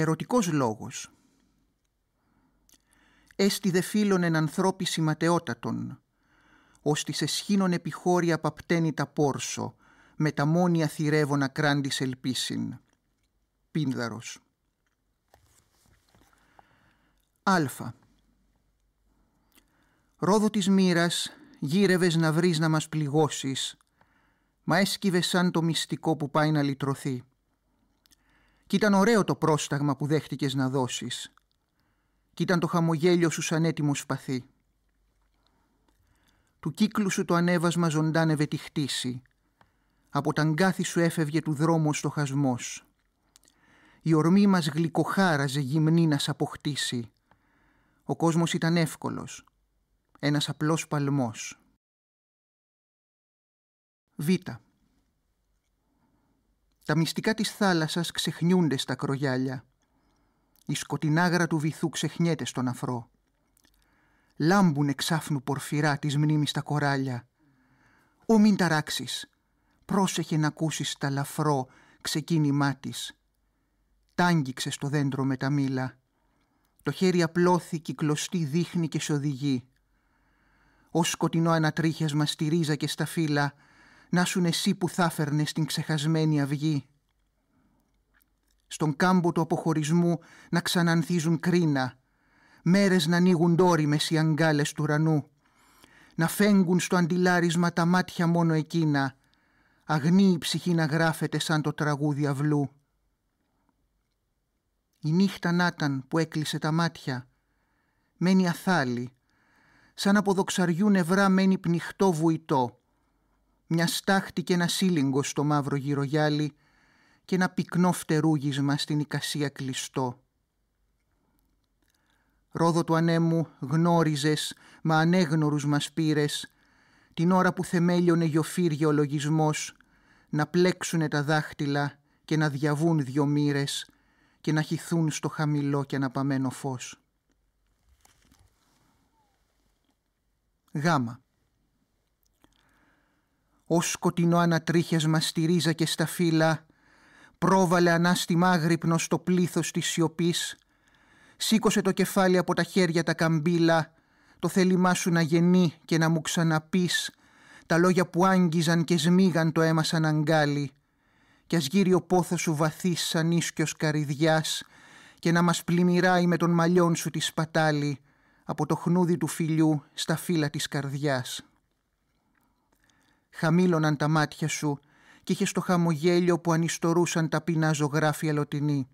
Ερωτικός λόγος. Έστι δε φίλων εν ανθρώπη σηματεότατον, ώστι σε σχήνων επιχώρια παπταίνει τα πόρσο, με τα μόνια θηρεύωνα κράντης ελπίσιν. Πίνδαρος. Α. Ρόδο της μοίρας γύρευες να βρεις να μας πληγώσεις, μα έσκυβες σαν το μυστικό που πάει να λυτρωθεί. Κι ήταν ωραίο το πρόσταγμα που δέχτηκες να δώσεις. Κι ήταν το χαμογέλιο σου σαν έτοιμο σπαθί. Του κύκλου σου το ανέβασμα ζωντάνευε τη χτίση. Από τ' αγκάθι σου έφευγε του δρόμου ο στοχασμός. Η ορμή μας γλυκοχάραζε γυμνή να σ' αποκτήσει. Ο κόσμος ήταν εύκολος. Ένας απλός παλμός. Β. Τα μυστικά της θάλασσας ξεχνιούνται στα κρογιάλια. Η σκοτεινάγρα του βυθού ξεχνιέται στον αφρό. Λάμπουνε ξάφνου πορφυρά της μνήμης τα κοράλια. Ω μην ταράξεις, πρόσεχε να ακούσεις τα λαφρό ξεκίνημά της. Τ' άγγιξε στο δέντρο με τα μήλα. Το χέρι απλώθη κυκλωστή δείχνει και σ' οδηγεί. Ως σκοτεινό ανατρίχιασμα στη ρίζα και στα φύλλα, να σουν εσύ που θα φέρνες την ξεχασμένη αυγή. Στον κάμπο του αποχωρισμού να ξανανθίζουν κρίνα, μέρες να ανοίγουν ντόριμες οι αγκάλες του ουρανού, να φέγγουν στο αντιλάρισμα τα μάτια μόνο εκείνα, αγνή η ψυχή να γράφεται σαν το τραγούδι αυλού. Η νύχτα νάταν που έκλεισε τα μάτια, μένει αθάλη, σαν από δοξαριού νευρά μένει πνιχτό βουητό, μια στάχτη και ένα σήλιγκο στο μαύρο γυρογιάλι και ένα πυκνό φτερούγισμα στην οικασία κλειστό. Ρόδο του ανέμου γνώριζες, μα ανέγνωρους μας πήρες, την ώρα που θεμέλιωνε γιοφύργιο λογισμός, να πλέξουνε τα δάχτυλα και να διαβούν δυο μοίρες και να χυθούν στο χαμηλό και αναπαμένο φως. Γάμα. Ως σκοτεινό ανατρίχιασμα στη ρίζα και στα φύλλα, πρόβαλε ανάστημα άγρυπνο στο πλήθος της σιωπής, σήκωσε το κεφάλι από τα χέρια τα καμπύλα, το θέλημά σου να γεννεί και να μου ξαναπείς, τα λόγια που άγγιζαν και σμίγαν το αίμα σαν αγκάλι, κι ας γύρει ο πόθος σου βαθύς σαν ίσκιος καρυδιάς και να μας πλημμυράει με τον μαλλιών σου τη σπατάλη, από το χνούδι του φιλιού στα φύλλα της καρδιάς. Χαμήλωναν τα μάτια σου κι είχε το χαμογέλιο που ανιστορούσαν ταπεινά ζωγράφια λωτινή.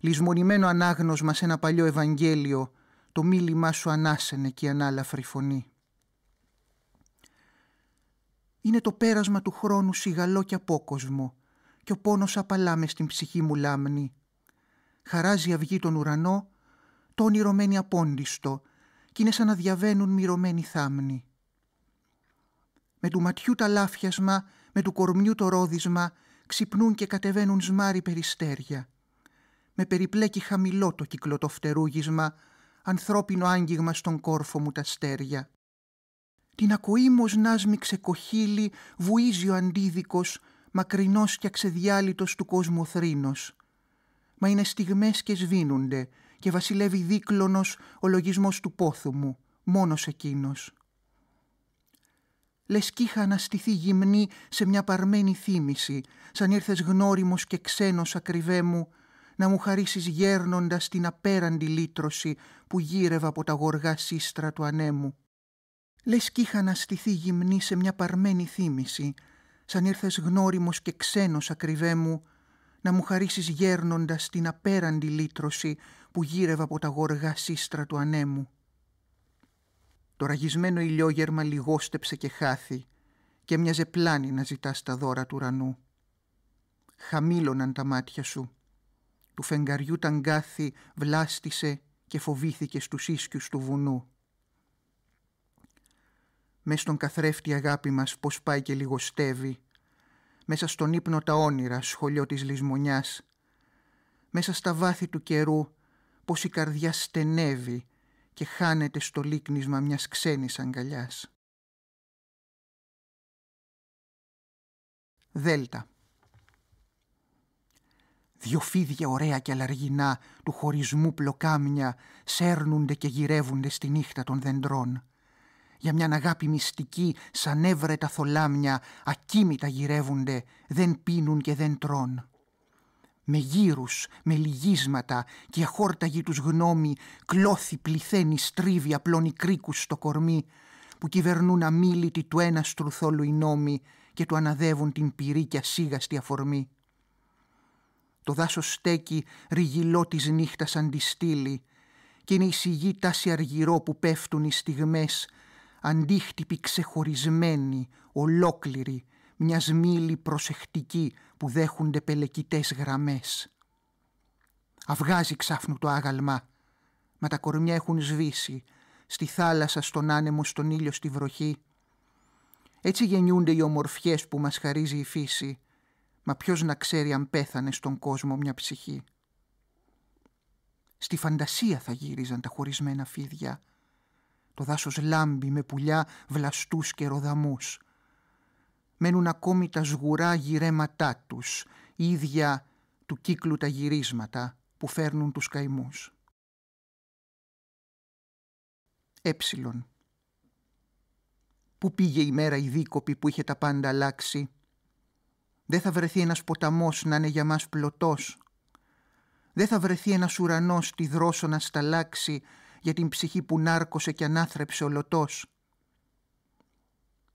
Λυσμονημένο ανάγνωσμα σε ένα παλιό Ευαγγέλιο, το μίλημά σου ανάσαινε και η ανάλαφρη φωνή. Είναι το πέρασμα του χρόνου σιγαλό κι απόκοσμο κι ο πόνος απαλά μες στην ψυχή μου λάμνη. Χαράζει αυγή τον ουρανό, το όνειρο μένει απόντιστο κι είναι σαν να διαβαίνουν μυρωμένοι θάμνοι. Με του ματιού τα λάφιασμα, με του κορμιού το ρόδισμα, ξυπνούν και κατεβαίνουν σμάρι περιστέρια. Με περιπλέκει χαμηλό το κυκλωτό φτερούγισμα, ανθρώπινο άγγιγμα στον κόρφο μου τα στέρια. Την ακοήμως νάσμι ξεκοχύλι, βουίζει ο αντίδικος, μακρινός και αξεδιάλυτος του κόσμου θρήνος. Μα είναι στιγμές και σβήνονται και βασιλεύει δίκλωνος ο λογισμός του πόθου μου, μόνος εκείνος. Λες κι είχα αναστηθεί γυμνή σε μια παρμένη θύμηση, σαν ήρθες γνώριμος και ξένος ακριβέ μου, να μου χαρίσεις γέρνοντας την απέραντη λύτρωση που γύρευα από τα γοργά σύστρα του ανέμου. Λες κι είχα αναστηθεί γυμνή σε μια παρμένη θύμηση, σαν ήρθες γνώριμος και ξένος ακριβέ μου, να μου χαρίσεις γέρνοντας την απέραντη λύτρωση που γύρευα από τα γοργά σύστρα του ανέμου. Το ραγισμένο ηλιόγερμα λιγόστεψε και χάθη και μοιάζε πλάνη να ζητάς τα δώρα του ουρανού. Χαμήλωναν τα μάτια σου. Του φεγγαριού τα αγκάθη βλάστησε και φοβήθηκε στους ίσκιους του βουνού. Μες στον καθρέφτη αγάπη μας πως πάει και λιγοστεύει. Μέσα στον ύπνο τα όνειρα σχολιό της λησμονιάς. Μέσα στα βάθη του καιρού πως η καρδιά στενεύει και χάνεται στο λίκνισμα μιας ξένης αγκαλιάς. Δέλτα. Δυο φίδια ωραία και αλαργινά του χωρισμού πλοκάμια σέρνονται και γυρεύουνται στη νύχτα των δεντρών. Για μιαν αγάπη μυστική σαν έβρετα θολάμια ακίμητα γυρεύουνται, δεν πίνουν και δεν τρών. Με γύρους, με λυγίσματα και αχόρταγη τους γνώμη κλώθη πληθαίνει, στρίβει, απλώνει κρίκους στο κορμί που κυβερνούν αμίλητοι του ένα στρουθόλου οι νόμοι και του αναδεύουν την πυρή και ασίγαστη αφορμή. Το δάσος στέκει ριγυλό της νύχτας σαν τη στήλη και είναι η σιγή τάση αργυρό που πέφτουν οι στιγμές αντίχτυποι ξεχωρισμένοι, ολόκληροι, μιας μήλη προσεκτική που δέχονται πελεκητές γραμμές. Αυγάζει ξάφνου το άγαλμα, μα τα κορμιά έχουν σβήσει, στη θάλασσα, στον άνεμο, στον ήλιο, στη βροχή. Έτσι γεννιούνται οι ομορφιές που μας χαρίζει η φύση, μα ποιος να ξέρει αν πέθανε στον κόσμο μια ψυχή. Στη φαντασία θα γύριζαν τα χωρισμένα φίδια. Το δάσος λάμπει με πουλιά, βλαστούς και ροδαμούς. Μένουν ακόμη τα σγουρά γυρέματά τους, ίδια του κύκλου τα γυρίσματα που φέρνουν τους καημούς. Έψιλον. Πού πήγε η μέρα η δίκοπη που είχε τα πάντα αλλάξει? Δεν θα βρεθεί ένας ποταμός να είναι για μας πλωτός. Δεν θα βρεθεί ένας ουρανός τη δρόσο να σταλάξει για την ψυχή που νάρκωσε και ανάθρεψε ολωτός.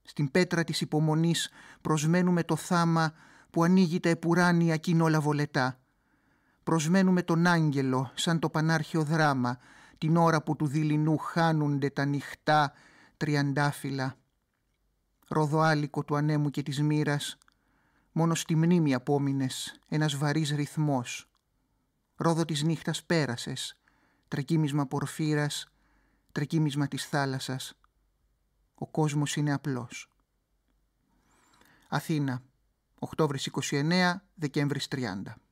Στην πέτρα της υπομονής προσμένουμε το θάμα που ανοίγει τα επουράνια κοινόλα βολετά. Προσμένουμε τον άγγελο σαν το πανάρχιο δράμα την ώρα που του δειλινού χάνουνται τα νυχτά τριαντάφυλλα. Ροδοάλικο του ανέμου και της μοίρας, μόνο στη μνήμη απόμεινες ένας βαρύς ρυθμός. Ρόδο της νύχτας πέρασες, τρεκύμισμα πορφύρας, τρεκύμισμα της θάλασσας. Ο κόσμος είναι απλός. Αθήνα, Οκτώβρης 29, Δεκέμβρης 30.